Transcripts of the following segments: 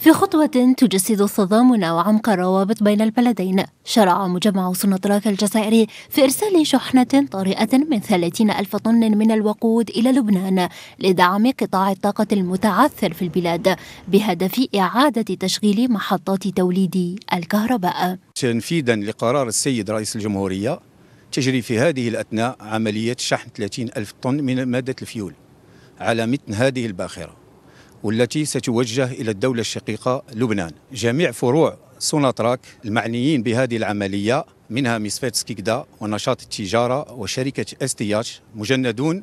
في خطوة تجسد تضامن وعمق الروابط بين البلدين، شرع مجمع سوناطراك الجزائري في إرسال شحنة طارئة من 30,000 طن من الوقود إلى لبنان لدعم قطاع الطاقة المتعثر في البلاد بهدف إعادة تشغيل محطات توليد الكهرباء. تنفيذا لقرار السيد رئيس الجمهورية تجري في هذه الأثناء عملية شحن 30,000 طن من مادة الفيول على متن هذه الباخرة، والتي ستوجه إلى الدولة الشقيقة لبنان. جميع فروع سوناطراك المعنيين بهذه العملية منها مسفات سكيكدا ونشاط التجارة وشركة استياج مجندون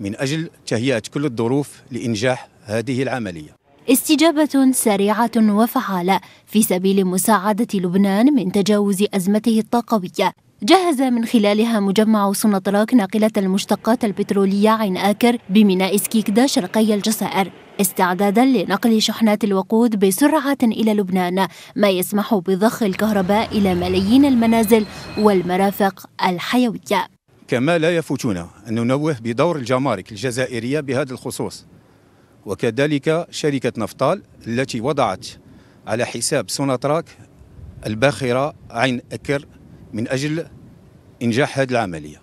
من أجل تهيئة كل الظروف لإنجاح هذه العملية. استجابة سريعة وفعالة في سبيل مساعدة لبنان من تجاوز أزمته الطاقوية. جهز من خلالها مجمع سوناطراك ناقلة المشتقات البترولية عين أكر بميناء سكيكدا شرقي الجزائر استعدادا لنقل شحنات الوقود بسرعة إلى لبنان، ما يسمح بضخ الكهرباء إلى ملايين المنازل والمرافق الحيوية. كما لا يفوتنا أن ننوه بدور الجمارك الجزائرية بهذا الخصوص، وكذلك شركة نفطال التي وضعت على حساب سوناطراك الباخرة عين أكر من أجل إنجاح هذه العملية.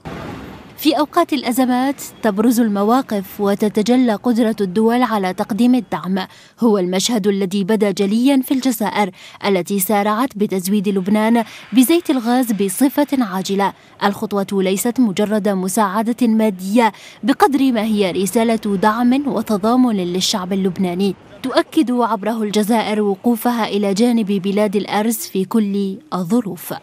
في أوقات الأزمات تبرز المواقف وتتجلى قدرة الدول على تقديم الدعم، هو المشهد الذي بدا جليا في الجزائر التي سارعت بتزويد لبنان بزيت الغاز بصفة عاجلة. الخطوة ليست مجرد مساعدة مادية بقدر ما هي رسالة دعم وتضامن للشعب اللبناني، تؤكد عبره الجزائر وقوفها إلى جانب بلاد الأرز في كل الظروف.